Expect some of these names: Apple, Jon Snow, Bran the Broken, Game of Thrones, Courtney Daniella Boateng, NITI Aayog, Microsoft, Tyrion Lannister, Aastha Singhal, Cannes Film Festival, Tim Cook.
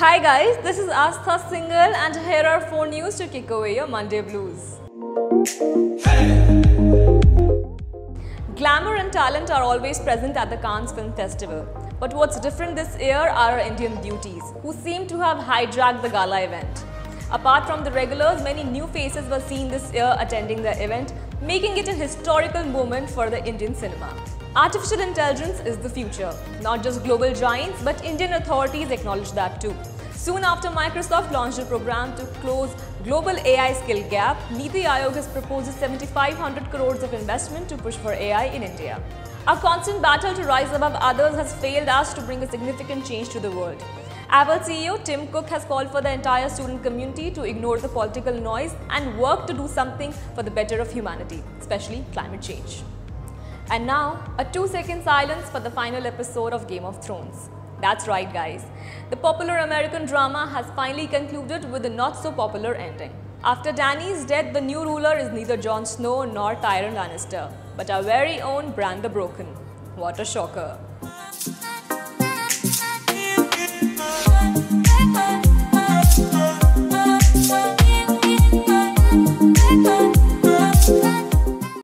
Hi guys, this is Aastha Singhal and here are 4 news to kick away your Monday blues. Glamour and talent are always present at the Cannes Film Festival. But what's different this year are our Indian beauties, who seem to have hijacked the gala event. Apart from the regulars, many new faces were seen this year attending the event, making it a historical moment for the Indian cinema. Artificial intelligence is the future. Not just global giants, but Indian authorities acknowledge that too. Soon after Microsoft launched a program to close global AI skill gap, NITI Aayog has proposed 7,500 crores of investment to push for AI in India. Our constant battle to rise above others has failed us to bring a significant change to the world. Apple CEO Tim Cook has called for the entire student community to ignore the political noise and work to do something for the better of humanity, especially climate change. And now, a 2-second silence for the final episode of Game of Thrones. That's right guys, the popular American drama has finally concluded with a not-so-popular ending. After Dany's death, the new ruler is neither Jon Snow nor Tyrion Lannister, but our very own Bran the Broken. What a shocker!